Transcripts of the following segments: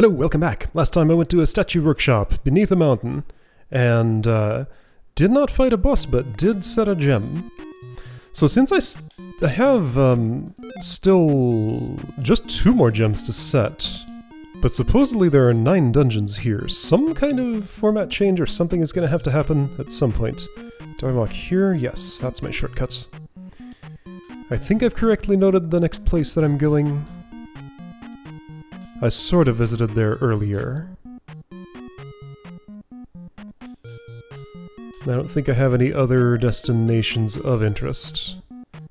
Hello, welcome back. Last time I went to a statue workshop beneath a mountain and did not fight a boss, but did set a gem. So since I have still just 2 more gems to set, but supposedly there are 9 dungeons here. Some kind of format change or something is going to happen at some point. Do I walk here? Yes, that's my shortcut. I think I've correctly noted the next place that I'm going. I sort of visited there earlier. I don't think I have any other destinations of interest.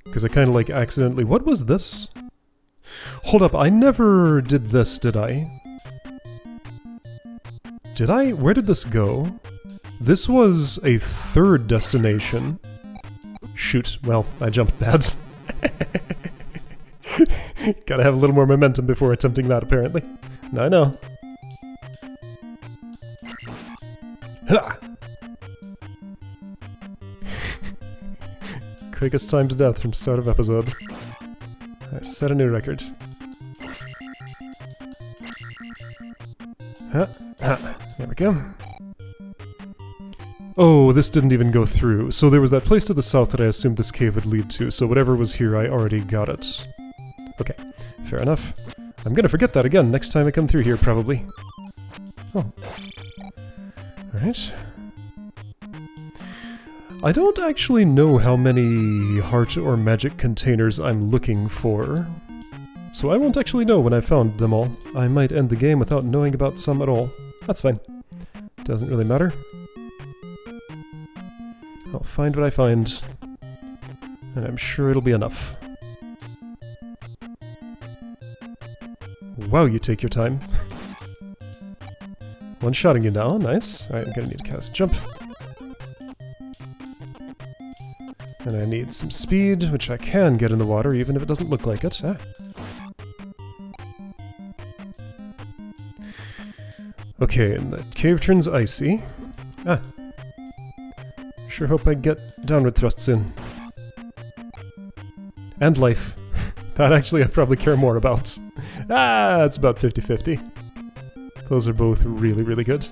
Because I kind of like accidentally... What was this? Hold up, I never did this, did I? Did I? Where did this go? This was a 3rd destination. Shoot, well, I jumped pads. Gotta have a little more momentum before attempting that, apparently. No, I know. Ha! Quickest time to death from start of episode. I set a new record. Huh? There we go. Oh, this didn't even go through. So there was that place to the south that I assumed this cave would lead to, so whatever was here, I already got it. Okay, fair enough. I'm gonna forget that again next time I come through here, probably. Oh. Alright. I don't actually know how many heart or magic containers I'm looking for, so I won't actually know when I've found them all. I might end the game without knowing about some at all. That's fine. Doesn't really matter. I'll find what I find, and I'm sure it'll be enough. Wow, you take your time. One-shotting you now, nice. Alright, I'm gonna need to cast jump. And I need some speed, which I can get in the water, even if it doesn't look like it. Ah. Okay, and the cave turns icy. Ah. Sure hope I get downward thrust soon. And life. That actually I probably care more about. Ah, it's about 50-50. Those are both really, really good.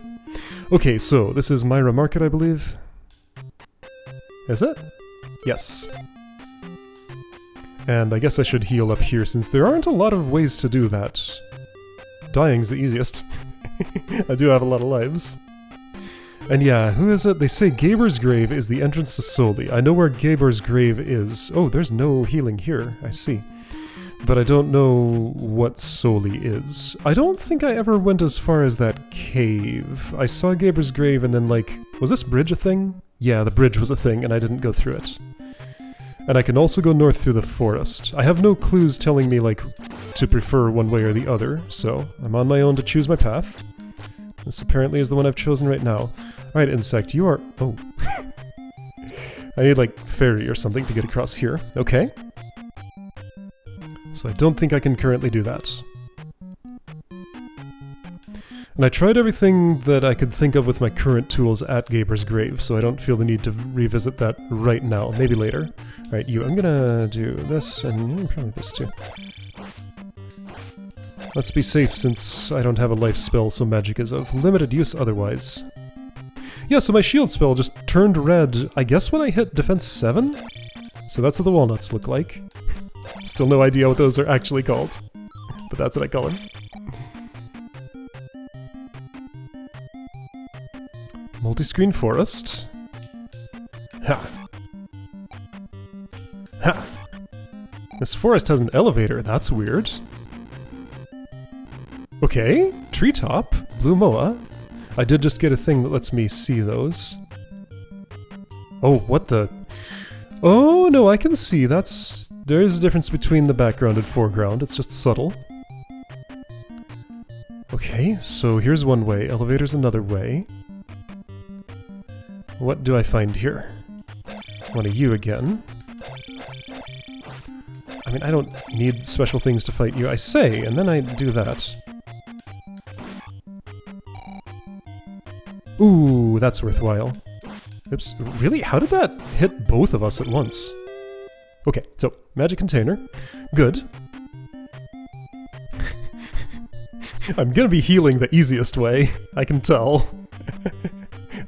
Okay, so this is Myra Market, I believe. Is it? Yes. And I guess I should heal up here since there aren't a lot of ways to do that. Dying's the easiest. I do have a lot of lives. And yeah, who is it? They say Gaber's Grave is the entrance to Soli. I know where Gaber's Grave is. Oh, there's no healing here. I see. But I don't know what Soli is. I don't think I ever went as far as that cave. I saw Gaber's Grave and then like... Was this bridge a thing? Yeah, the bridge was a thing and I didn't go through it. And I can also go north through the forest. I have no clues telling me, like, to prefer one way or the other, so I'm on my own to choose my path. This apparently is the one I've chosen right now. Alright, insect, you are... Oh. I need, like, ferry or something to get across here. Okay. So I don't think I can currently do that. And I tried everything that I could think of with my current tools at Gaber's Grave, so I don't feel the need to revisit that right now. Maybe later. Alright, you, I'm gonna do this, and probably this too. Let's be safe since I don't have a life spell, so magic is of limited use otherwise. Yeah, so my shield spell just turned red, I guess when I hit defense 7? So that's what the walnuts look like. Still no idea what those are actually called, but that's what I call them. Multi-screen forest. Ha! Ha! This forest has an elevator, that's weird. Okay, treetop, blue moa. I did just get a thing that lets me see those. Oh, what the... Oh, no, I can see, that's... There is a difference between the background and foreground, it's just subtle. Okay, so here's one way, elevator's another way. What do I find here? One of you again. I mean, I don't need special things to fight you. I say, and then I do that. Ooh, that's worthwhile. Oops, really? How did that hit both of us at once? Okay, so, magic container. Good. I'm gonna be healing the easiest way. I can tell.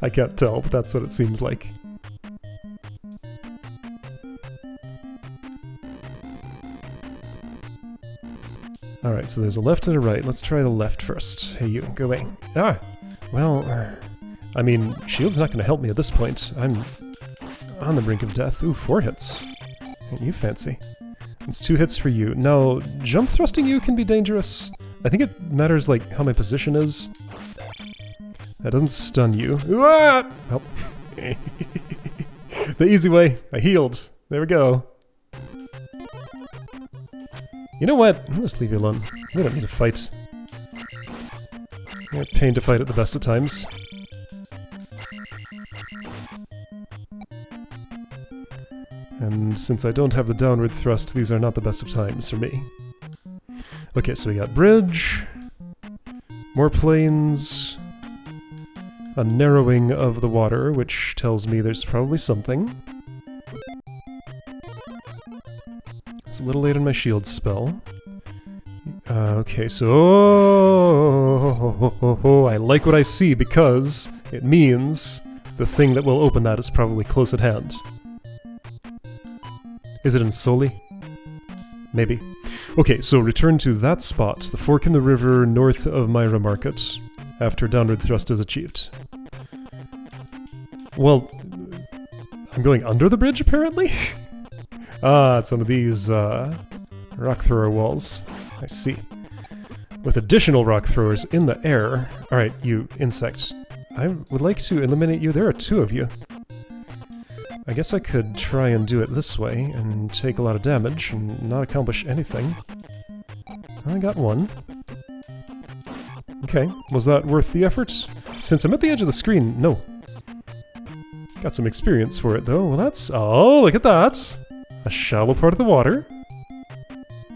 I can't tell, but that's what it seems like. Alright, so there's a left and a right. Let's try the left first. Hey, you. Go away. Ah! Well, I mean, shield's not gonna help me at this point. I'm on the brink of death. Ooh, 4 hits. Aren't you fancy? It's 2 hits for you. Now, jump thrusting you can be dangerous. I think it matters, like, how my position is. That doesn't stun you. Help. Oh. The easy way. I healed. There we go. You know what? I'll just leave you alone. We don't need to fight. It's a pain to fight at the best of times. And since I don't have the downward thrust, these are not the best of times for me. Okay, so we got bridge, more planes, a narrowing of the water, which tells me there's probably something. It's a little late on my shield spell. Okay, so I like what I see because it means the thing that will open that is probably close at hand. Is it in Soli? Maybe. Okay, so return to that spot, the fork in the river north of Myra Market, after downward thrust is achieved. Well, I'm going under the bridge, apparently? Ah, it's one of these rock thrower walls. I see. With additional rock throwers in the air. Alright, you insect. I would like to eliminate you. There are 2 of you. I guess I could try and do it this way, and take a lot of damage, and not accomplish anything. I got 1. Okay, was that worth the effort? Since I'm at the edge of the screen, no. Got some experience for it, though. Well, that's... Oh, look at that! A shallow part of the water.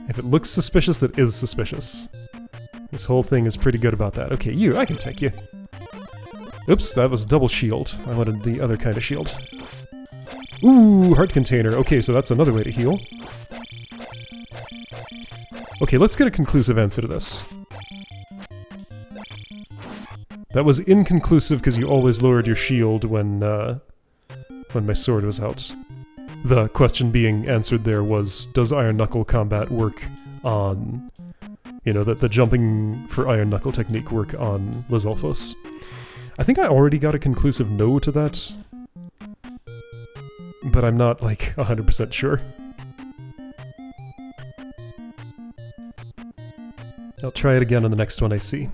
If it looks suspicious, it is suspicious. This whole thing is pretty good about that. Okay, you, I can take you. Oops, that was double shield. I wanted the other kind of shield. Ooh, heart container. Okay, so that's another way to heal. Okay, let's get a conclusive answer to this. That was inconclusive because you always lowered your shield when my sword was out. The question being answered there was, does Iron Knuckle combat work on... You know, that the jumping for Iron Knuckle technique work on Lizalfos? I think I already got a conclusive no to that. But I'm not, like, 100% sure. I'll try it again on the next one I see.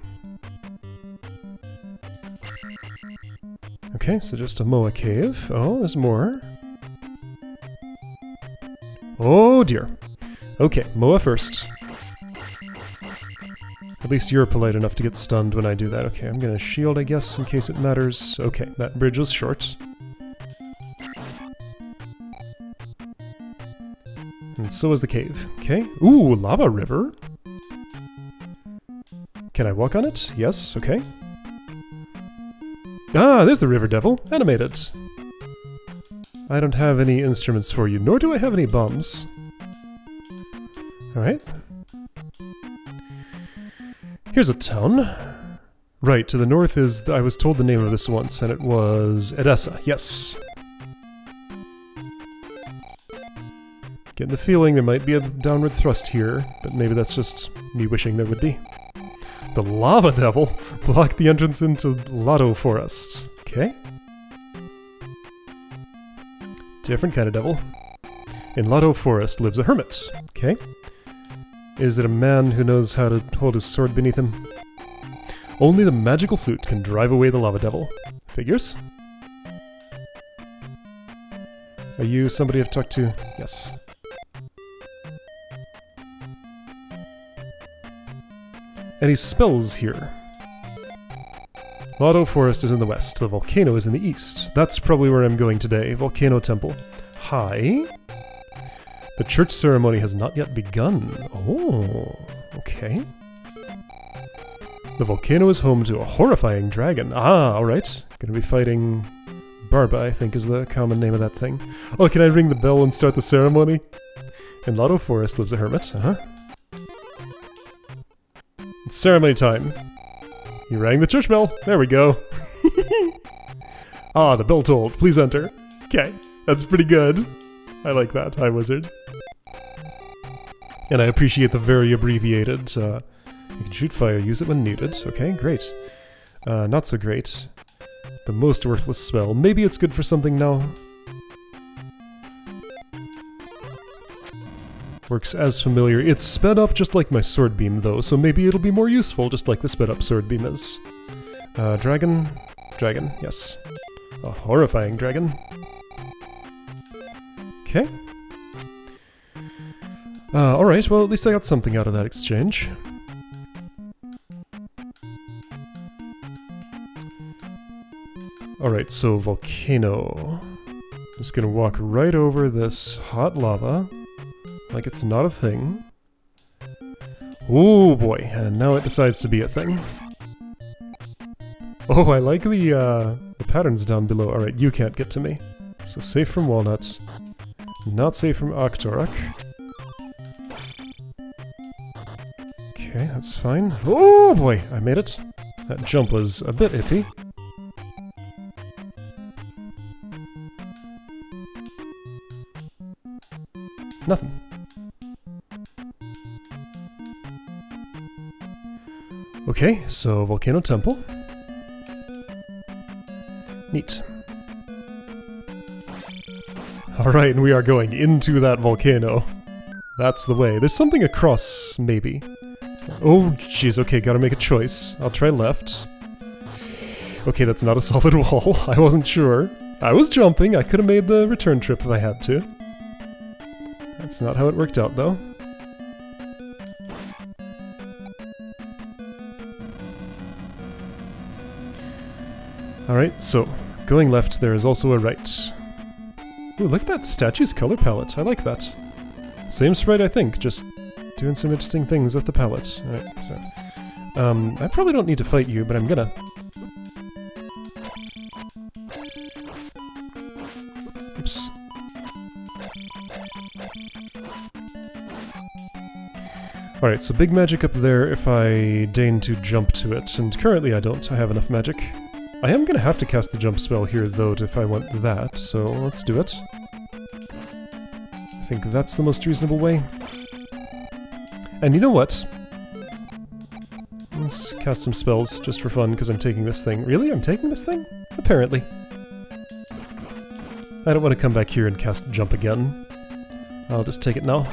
Okay, so just a Moa cave. Oh, there's more. Oh dear. Okay, Moa first. At least you're polite enough to get stunned when I do that. Okay, I'm gonna shield, I guess, in case it matters. Okay, that bridge was short. And so is the cave. Okay. Ooh, lava river. Can I walk on it? Yes. Okay. Ah, there's the river devil. Animate it. I don't have any instruments for you, nor do I have any bombs. Alright. Here's a town. Right, to the north is... I was told the name of this once, and it was... Edessa. Yes. Getting the feeling there might be a downward thrust here, but maybe that's just me wishing there would be. The lava devil blocked the entrance into Lotto Forest. Okay. Different kind of devil. In Lotto Forest lives a hermit. Okay. Is it a man who knows how to hold his sword beneath him? Only the magical flute can drive away the lava devil. Figures. Are you somebody I've talked to? Yes. Any spells here? Lotto Forest is in the west, the volcano is in the east. That's probably where I'm going today, Volcano Temple. Hi. The church ceremony has not yet begun. Oh, okay. The volcano is home to a horrifying dragon. Ah, alright. Gonna be fighting Barba, I think is the common name of that thing. Oh, can I ring the bell and start the ceremony? In Lotto Forest lives a hermit, uh-huh. It's ceremony time. You rang the church bell. There we go. Ah, the bell tolled. Please enter. Okay, that's pretty good. I like that. Hi, wizard. And I appreciate the very abbreviated. You can shoot fire, use it when needed. Okay, great. Not so great. The most worthless spell. Maybe it's good for something now. Works as familiar. It's sped up just like my sword beam, though, so maybe it'll be more useful just like the sped up sword beam is. Dragon? Dragon, yes. A horrifying dragon. Okay. Alright, well at least I got something out of that exchange. Alright, so volcano. Just gonna walk right over this hot lava. Like it's not a thing. Oh boy, and now it decides to be a thing. Oh, I like the patterns down below. Alright, you can't get to me. So safe from walnuts. Not safe from Octorok. Okay, that's fine. Oh boy, I made it. That jump was a bit iffy. Nothing. Okay, so Volcano Temple. Neat. Alright, and we are going into that volcano. That's the way. There's something across, maybe. Oh, jeez, okay, gotta make a choice. I'll try left. Okay, that's not a solid wall. I wasn't sure. I was jumping. I could have made the return trip if I had to. That's not how it worked out, though. Alright, so, going left, there is also a right. Ooh, look at that statue's color palette. I like that. Same sprite, I think, just doing some interesting things with the palette. Alright, so... I probably don't need to fight you, but I'm gonna. Oops. Alright, so big magic up there if I deign to jump to it, and currently I don't. I have enough magic. I am gonna have to cast the jump spell here, though, if I want that, so let's do it. I think that's the most reasonable way. And you know what? Let's cast some spells, just for fun, because I'm taking this thing. Really? I'm taking this thing? Apparently. I don't want to come back here and cast jump again. I'll just take it now.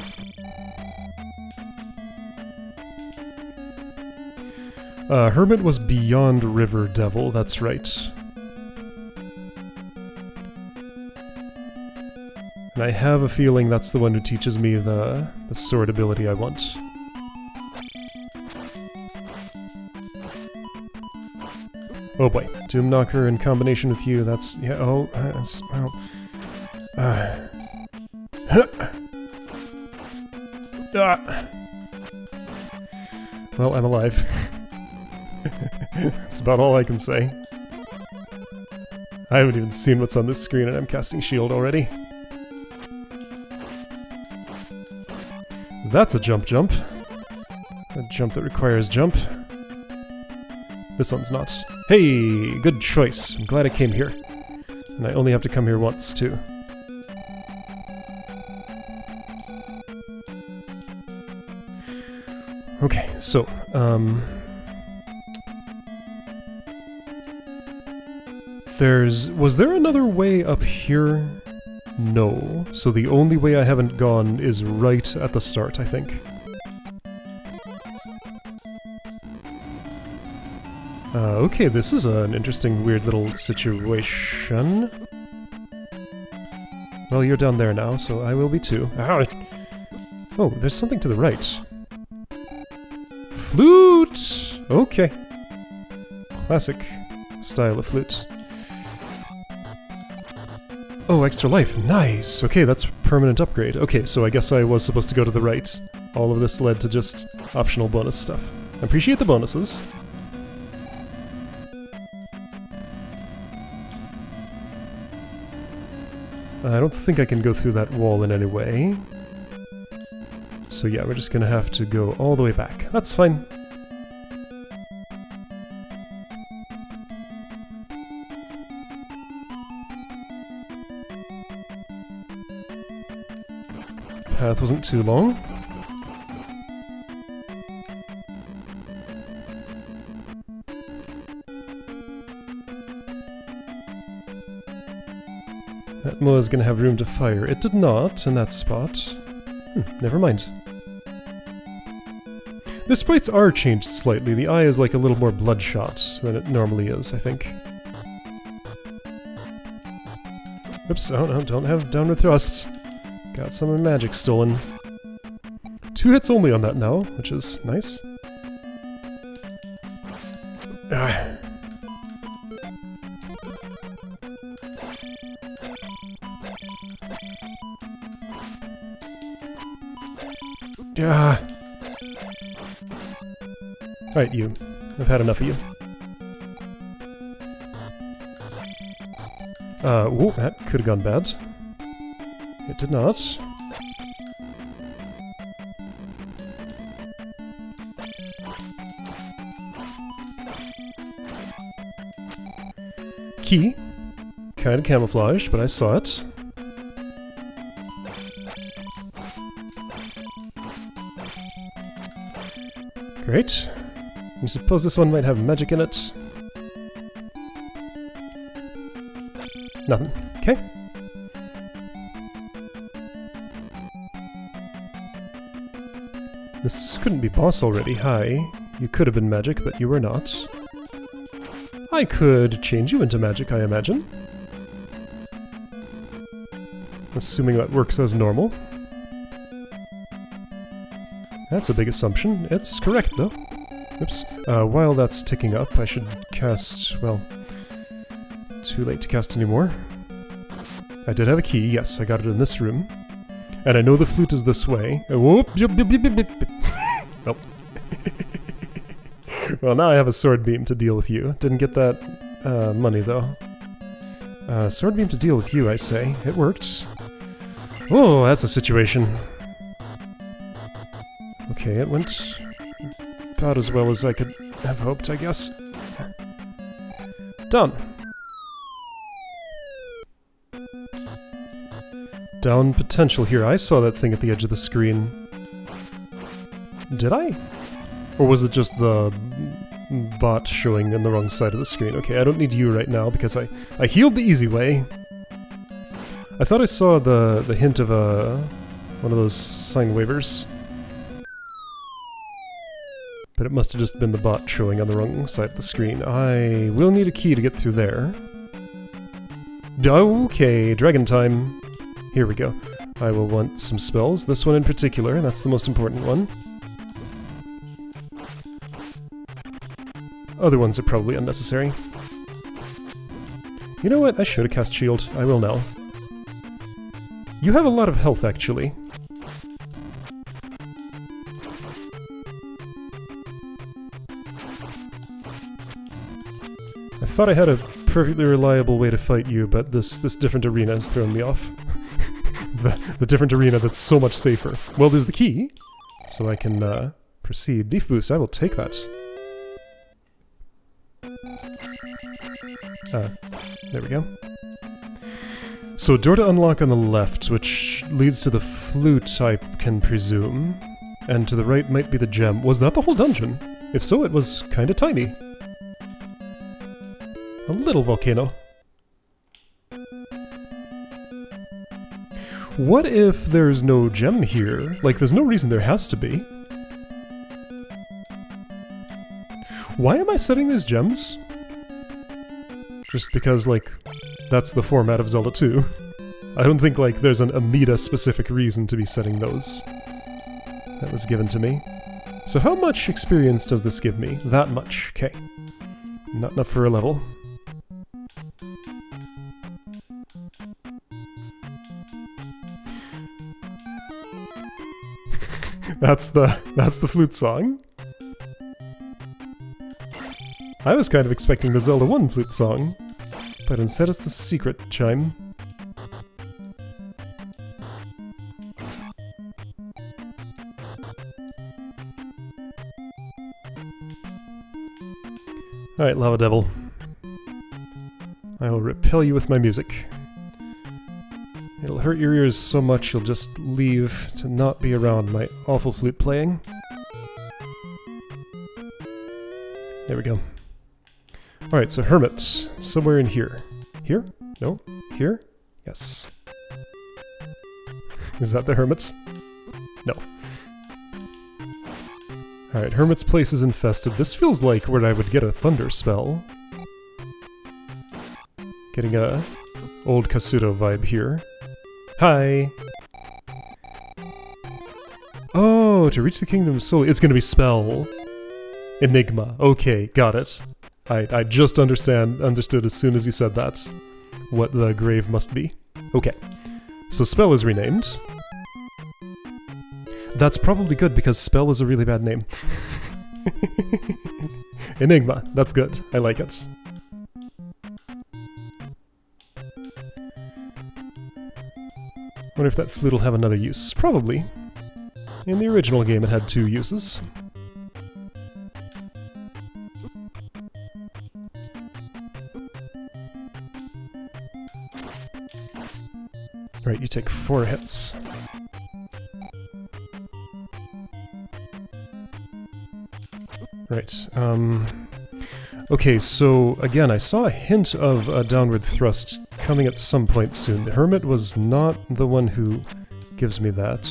Hermit was beyond River Devil, that's right. And I have a feeling that's the one who teaches me the sword ability I want. Oh boy, Doomknocker in combination with you, that's... yeah, oh... that's, oh. Well, I'm alive. That's about all I can say. I haven't even seen what's on this screen and I'm casting shield already. That's a jump. A jump that requires jump. This one's not. Hey! Good choice. I'm glad I came here. And I only have to come here once, too. Okay, so, was there another way up here? No. So the only way I haven't gone is right at the start, I think. Okay, this is an interesting, weird little situation. Well, you're down there now, so I will be too. Ow! Oh, there's something to the right. Flute! Okay. Classic style of flute. Oh, extra life. Nice! Okay, that's permanent upgrade. Okay, so I guess I was supposed to go to the right. All of this led to just optional bonus stuff. I appreciate the bonuses. I don't think I can go through that wall in any way. So yeah, we're just gonna have to go all the way back. That's fine. path wasn't too long. That moa is going to have room to fire. It did not in that spot. Never mind. The sprites are changed slightly. The eye is like a little more bloodshot than it normally is, I think. Oops, oh no, don't have downward thrusts. Got some of my magic stolen. 2 hits only on that now, which is nice. Ah. Yeah. Alright, you. I've had enough of you. Ooh, that could have gone bad. It did not. Key. Kind of camouflaged, but I saw it. Great. I suppose this one might have magic in it. Nothing. Okay. This couldn't be boss already. Hi. You could have been magic, but you were not. I could change you into magic, I imagine. Assuming that works as normal. That's a big assumption. It's correct, though. Oops. While that's ticking up, I should cast, well, too late to cast anymore. I did have a key, yes, I got it in this room. And I know the flute is this way. Whoop! Nope. Well, now I have a sword beam to deal with you. Didn't get that money, though. Sword beam to deal with you, I say. It worked. Oh, that's a situation. Okay, it went about as well as I could have hoped, I guess. Done. Down potential here. I saw that thing at the edge of the screen. Did I? Or was it just the bot showing on the wrong side of the screen? Okay, I don't need you right now because I healed the easy way. I thought I saw the hint of one of those sign waivers. But it must have just been the bot showing on the wrong side of the screen. I will need a key to get through there. Okay, dragon time. Here we go. I will want some spells. This one in particular, that's the most important one. Other ones are probably unnecessary. You know what? I should have cast shield. I will now. You have a lot of health, actually. I thought I had a perfectly reliable way to fight you, but this different arena has thrown me off. the different arena that's so much safer. Well, there's the key, so I can proceed. Leaf boost, I will take that. There we go. So door to unlock on the left, which leads to the flute, I can presume. And to the right might be the gem. Was that the whole dungeon? If so, it was kinda tiny. A little volcano. What if there's no gem here? Like, there's no reason there has to be. Why am I setting these gems? Just because, like, that's the format of Zelda 2. I don't think, like, there's an Amida-specific reason to be setting those. That was given to me. So how much experience does this give me? That much. Okay. Not enough for a level. That's the flute song. I was kind of expecting the Zelda 1 flute song, but instead it's the secret chime. Alright, Lava Devil. I will repel you with my music. It'll hurt your ears so much you'll just leave to not be around my awful flute playing. There we go. Alright, so Hermit. Somewhere in here. Here? No? Here? Yes. Is that the Hermit's? No. Alright, Hermit's place is infested. This feels like where I would get a thunder spell. Getting a old Kasuto vibe here. Hi! Oh, to reach the Kingdom of Sully, it's gonna be spell. Enigma. Okay, got it. I just understood as soon as you said that what the grave must be. Okay. So spell is renamed. That's probably good because spell is a really bad name. Enigma. That's good. I like it. Wonder if that flute will have another use. Probably. In the original game it had 2 uses. Right, you take 4 hits. Right, okay, so again, I saw a hint of a downward thrust coming at some point soon. The Hermit was not the one who gives me that.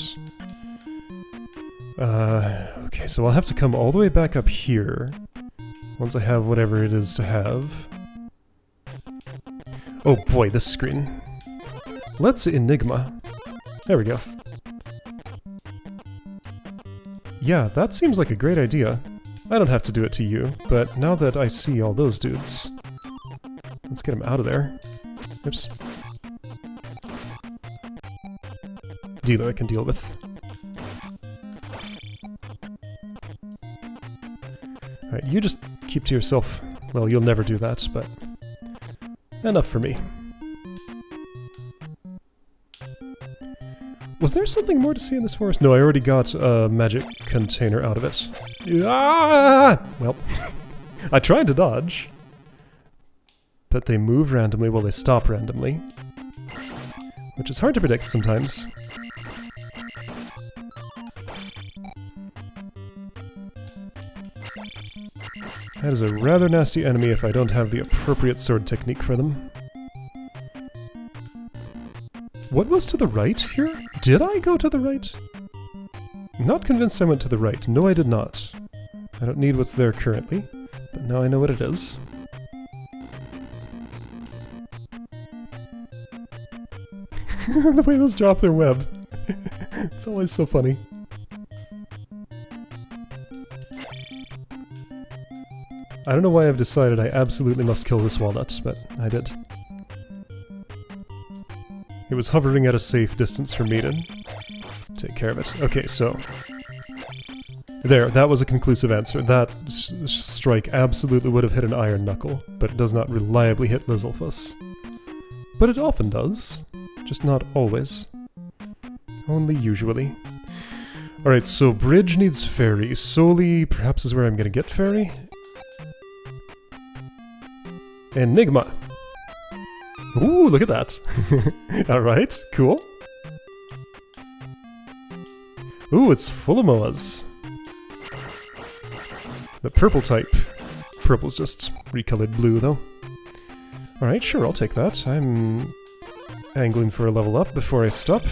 Okay, so I'll have to come all the way back up here once I have whatever it is to have. Oh boy, this screen. Let's Enigma. There we go. Yeah, that seems like a great idea. I don't have to do it to you, but now that I see all those dudes... Let's get them out of there. Oops. Dealer I can deal with. Alright, you just keep to yourself. Well, you'll never do that, but... Enough for me. Was there something more to see in this forest? No, I already got a magic container out of it. Ah! Well, I tried to dodge. But they move randomly while they stop randomly. Which is hard to predict sometimes. That is a rather nasty enemy if I don't have the appropriate sword technique for them. What was to the right here? Did I go to the right? Not convinced I went to the right. No, I did not. I don't need what's there currently, but now I know what it is. The way those drop their web. It's always so funny. I don't know why I've decided I absolutely must kill this walnut, but I did. It was hovering at a safe distance from me to take care of it. Okay, so... There, that was a conclusive answer. That strike absolutely would have hit an iron knuckle, but it does not reliably hit Lizalfus. But it often does. Just not always. Only usually. Alright, so bridge needs fairy. Soli perhaps is where I'm gonna get fairy? Enigma! Ooh, look at that! Alright, cool. Ooh, it's full of moas. The purple type. Purple's just recolored blue, though. Alright, sure, I'll take that. I'm angling for a level up before I stop.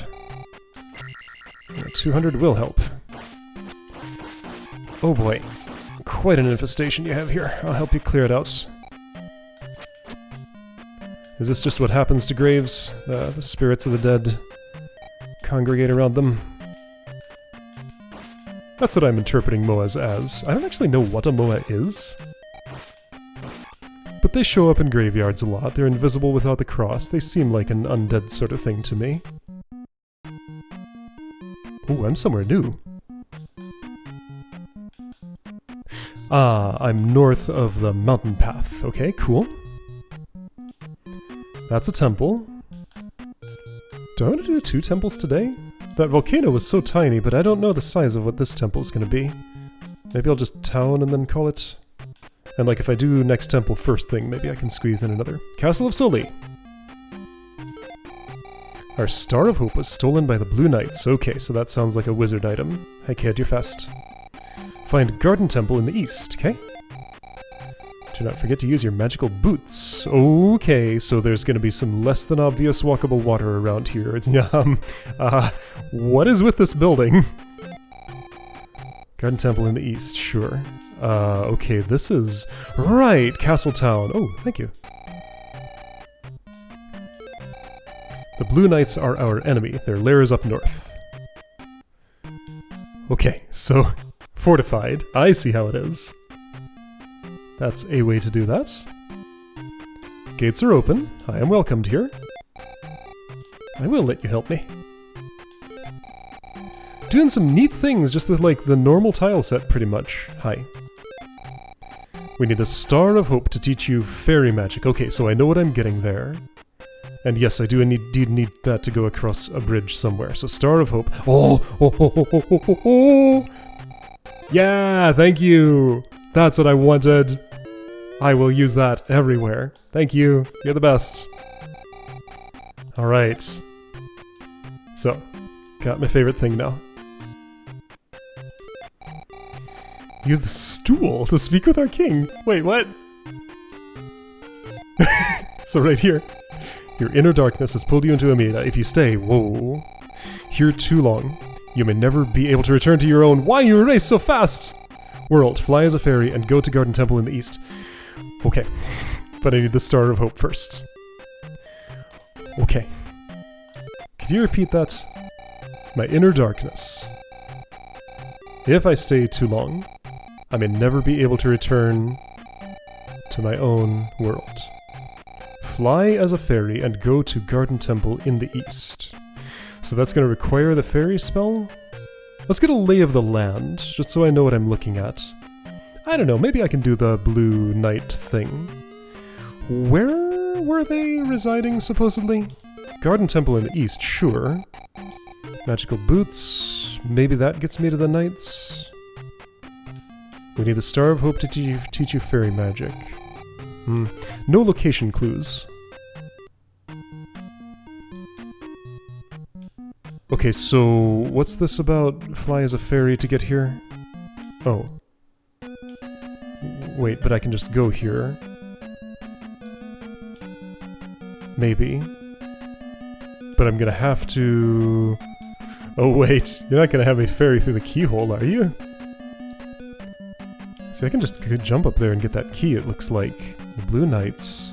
200 will help. Oh boy. Quite an infestation you have here. I'll help you clear it out. Is this just what happens to graves? The spirits of the dead congregate around them. That's what I'm interpreting moas as. I don't actually know what a moa is. But they show up in graveyards a lot. They're invisible without the cross. They seem like an undead sort of thing to me. Ooh, I'm somewhere new. Ah, I'm north of the mountain path. Okay, cool. That's a temple. Do I want to do 2 temples today? That volcano was so tiny, but I don't know the size of what this temple is going to be. Maybe I'll just town and then call it. And like if I do next temple first thing, maybe I can squeeze in another. Castle of Sully! Our Star of Hope was stolen by the Blue Knights. Okay, so that sounds like a wizard item. Hey kid, you're fast. Find Garden Temple in the east, okay? Do not forget to use your magical boots. Okay, so there's gonna be some less than obvious walkable water around here. What is with this building? Garden Temple in the east, sure. Okay, this is... Right, Castle Town. Oh, thank you. The Blue Knights are our enemy. Their lair is up north. Okay, so... Fortified. I see how it is. That's a way to do that. Gates are open. I am welcomed here. I will let you help me. Doing some neat things just with, like, the normal tile set, pretty much. Hi. We need the Star of Hope to teach you fairy magic. Okay, so I know what I'm getting there. And yes, I do indeed need that to go across a bridge somewhere. So Star of Hope... Oh! Yeah! Thank you! That's what I wanted! I will use that everywhere. Thank you. You're the best. Alright. So, got my favorite thing now. Use the stool to speak with our king! Wait, what? So right here. Your inner darkness has pulled you into Amida. If you stay, whoa, here too long, you may never be able to return to your own. Why you race so fast? World, fly as a fairy and go to Garden Temple in the east. Okay, but I need the Star of Hope first. Okay. Could you repeat that? My inner darkness. If I stay too long, I may never be able to return to my own world. Fly as a fairy and go to Garden Temple in the east. So that's going to require the fairy spell? Let's get a lay of the land, just so I know what I'm looking at. I don't know, maybe I can do the Blue Knight thing. Where were they residing, supposedly? Garden Temple in the east, sure. Magical boots, maybe that gets me to the knights. We need the Star of Hope to teach you fairy magic. Hmm, no location clues. Okay, so what's this about fly as a fairy to get here? Oh. Wait, but I can just go here. Maybe. But I'm gonna have to... Oh wait, you're not gonna have me ferry through the keyhole, are you? See, I can just jump up there and get that key, it looks like. The Blue Knights.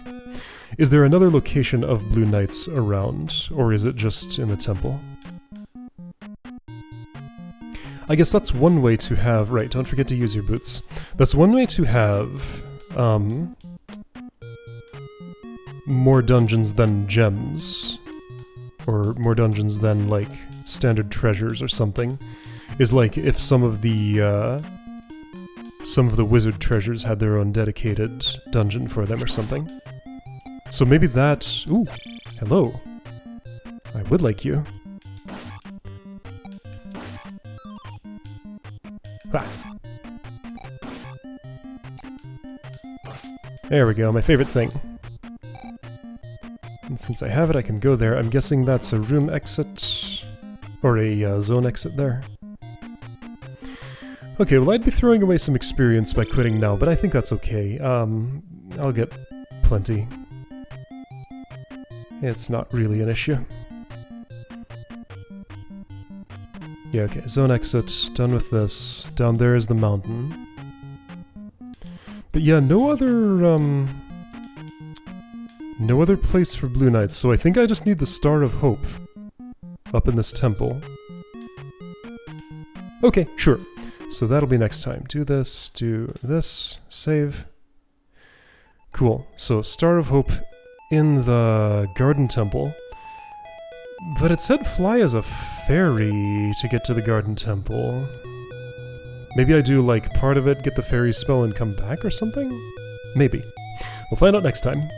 Is there another location of Blue Knights around, or is it just in the temple? I guess that's one way to have... Right, don't forget to use your boots. That's one way to have... more dungeons than gems. Or more dungeons than, like, standard treasures or something. Is, like, if some of the wizard treasures had their own dedicated dungeon for them or something. So maybe that... Ooh! Hello! I would like you. Ha! There we go, my favorite thing. And since I have it, I can go there. I'm guessing that's a room exit... or a zone exit there. Okay, well I'd be throwing away some experience by quitting now, but I think that's okay. I'll get plenty. It's not really an issue. Yeah, okay, zone exit, done with this. Down there is the mountain. But yeah, no other place for Blue Knights, so I think I just need the Star of Hope up in this temple. Okay, sure. So that'll be next time. Do this, save. Cool. So Star of Hope in the Garden Temple. But it said fly as a fairy to get to the Garden Temple. Maybe I do, like, part of it, get the fairy spell and come back or something? Maybe. We'll find out next time.